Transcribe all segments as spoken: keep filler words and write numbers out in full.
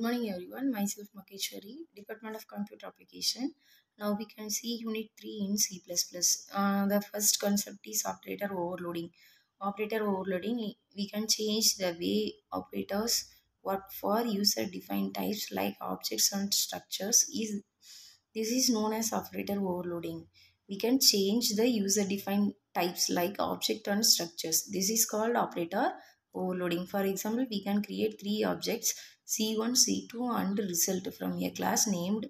Good morning everyone, myself Makeshwari, Department of Computer Application. Now we can see Unit three in C plus plus. Uh, the first concept is operator overloading. Operator overloading, we can change the way operators work for user-defined types like objects and structures. Is This is known as operator overloading. We can change the user-defined types like object and structures. This is called operator overloading. For example, we can create three objects C one, C two and result from a class named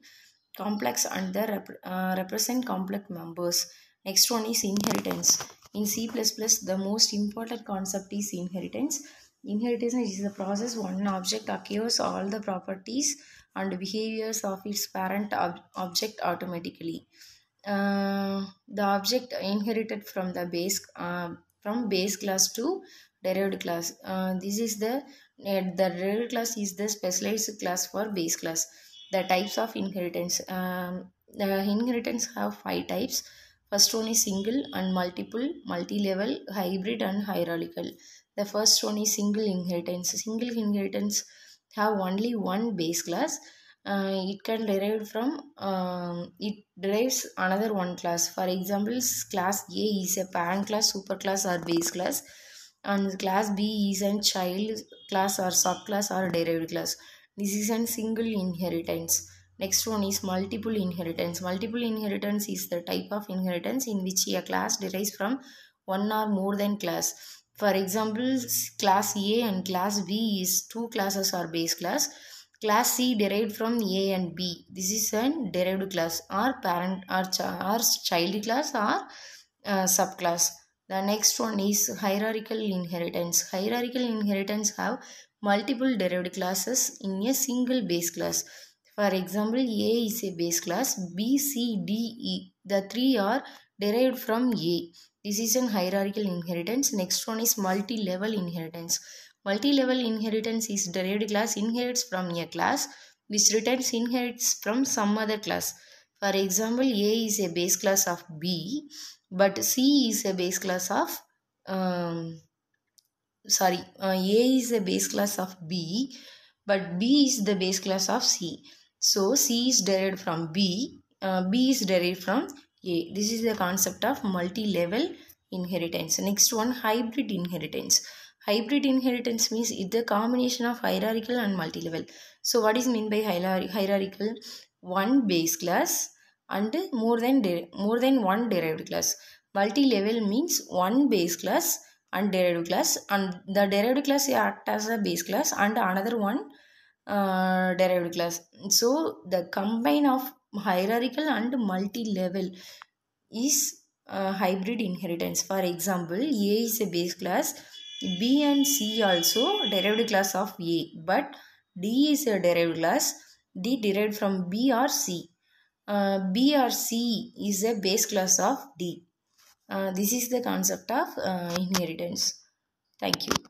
complex and the rep uh, represent complex members. Next one is inheritance. In C plus plus, the most important concept is inheritance. Inheritance is the process one object acquires all the properties and behaviors of its parent ob object automatically. Uh, the object inherited from the base uh, from base class to derived class. Uh, this is the uh, the derived class is the specialized class for base class. The types of inheritance. Um, the inheritance have five types. First one is single and multiple, multi-level, hybrid and hierarchical. The first one is single inheritance. Single inheritance have only one base class. Uh, it can derive from um, it derives another one class. For example, class A is a parent class, superclass or base class. And class B is a child class or subclass or derived class. This is a single inheritance. Next one is multiple inheritance. Multiple inheritance is the type of inheritance in which a class derives from one or more than class. For example, class A and class B is two classes or base class. Class C derived from A and B. This is a derived class or parent or, ch or child class or uh, subclass. The next one is hierarchical inheritance. Hierarchical inheritance have multiple derived classes in a single base class. For example, A is a base class, B, C, D, E. The three are derived from A. This is an hierarchical inheritance. Next one is multi-level inheritance. Multi-level inheritance is derived class inherits from a class which returns inherits from some other class. For example, A is a base class of B, but C is a base class of um, sorry uh, A is a base class of B, but B is the base class of C. So C is derived from B, uh, B is derived from A. This is the concept of multi-level inheritance. Next one, hybrid inheritance. Hybrid inheritance means it's the combination of hierarchical and multi-level. So what is meant by hierarchical? One base class and more than more than one derived class. Multi-level means one base class and derived class, and the derived class act as a base class and another one uh, derived class. So the combine of hierarchical and multi-level is uh, hybrid inheritance. For example, A is a base class, B and C also derived class of A, but D is a derived class, D derived from B or C. Uh, B or C is a base class of D. Uh, this is the concept of uh, inheritance. Thank you.